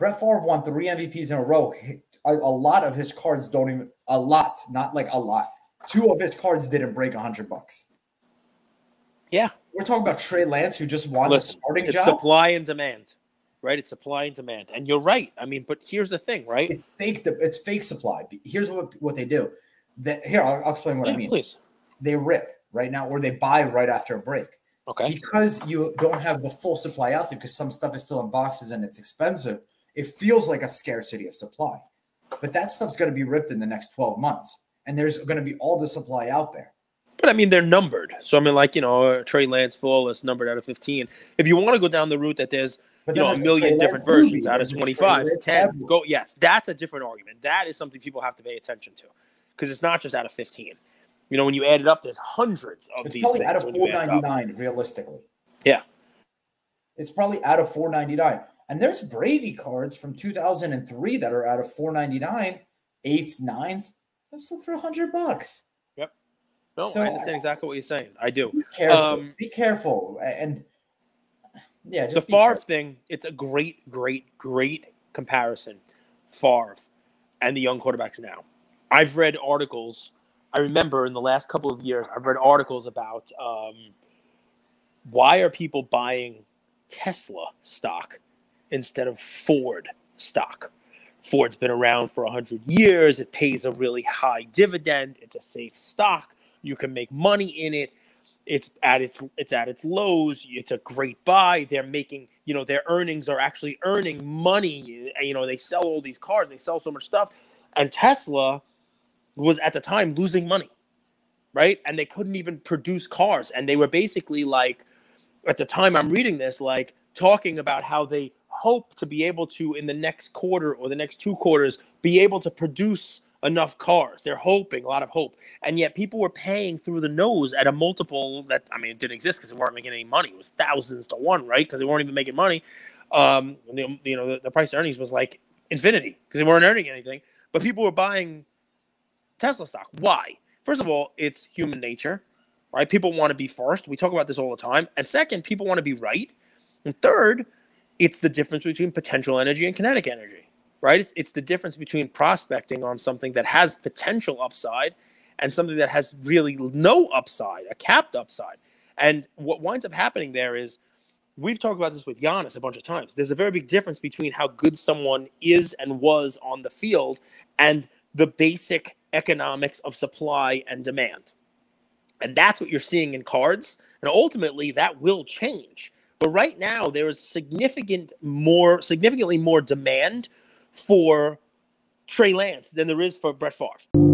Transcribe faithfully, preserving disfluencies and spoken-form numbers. Brett Favre won three M V Ps in a row. A, a lot of his cards don't even – a lot, not like a lot. Two of his cards didn't break a hundred bucks. Yeah. We're talking about Trey Lance, who just won Listen, the starting it's job. It's supply and demand, right? It's supply and demand. And you're right. I mean, but here's the thing, right? It's fake, it's fake supply. Here's what, what they do. The, here, I'll, I'll explain what yeah, I mean. Please. They rip right now, or they buy right after a break. Okay. Because you don't have the full supply out there, because some stuff is still in boxes and it's expensive, it feels like a scarcity of supply. But that stuff's going to be ripped in the next twelve months. And there's going to be all the supply out there. But, I mean, they're numbered. So, I mean, like, you know, Trey Lance flawless numbered out of fifteen. If you want to go down the route that there's, you know, a million different versions out of twenty-five, ten, go, yes, that's a different argument. That is something people have to pay attention to, because it's not just out of fifteen. You know, when you add it up, there's hundreds of these things. It's probably out of four ninety-nine, realistically. Yeah. It's probably out of four ninety-nine. And there's Brady cards from two thousand three that are out of four ninety-nine, eights, nines. That's still for a hundred bucks. Yep. No, so I understand I, exactly what you're saying. I do. Be careful. Um, be careful. And, yeah, just the Favre thing, it's a great, great, great comparison. Favre and the young quarterbacks now. I've read articles – I remember in the last couple of years, I've read articles about um, why are people buying Tesla stock instead of Ford stock? Ford's been around for a hundred years. It pays a really high dividend. It's a safe stock. You can make money in it. It's at its it's at its lows. It's a great buy. They're making, you know, their earnings are actually earning money. You know, they sell all these cars. They sell so much stuff. And Tesla was at the time losing money, right? And they couldn't even produce cars. And they were basically like, at the time I'm reading this, like talking about how they hope to be able to, in the next quarter or the next two quarters, be able to produce enough cars. They're hoping, a lot of hope. And yet people were paying through the nose at a multiple that, I mean, it didn't exist because they weren't making any money. It was thousands to one, right? Because they weren't even making money. Um, the, you know, the, the price to earnings was like infinity because they weren't earning anything. But people were buying Tesla stock. Why? First of all, it's human nature, right? People want to be first. We talk about this all the time. And second, people want to be right. And third, it's the difference between potential energy and kinetic energy, right? It's, it's the difference between prospecting on something that has potential upside and something that has really no upside, a capped upside. And what winds up happening there is, we've talked about this with Giannis a bunch of times. There's a very big difference between how good someone is and was on the field and the basic economics of supply and demand. And that's what you're seeing in cards. And ultimately that will change. But right now there is significant more, significantly more demand for Trey Lance than there is for Brett Favre.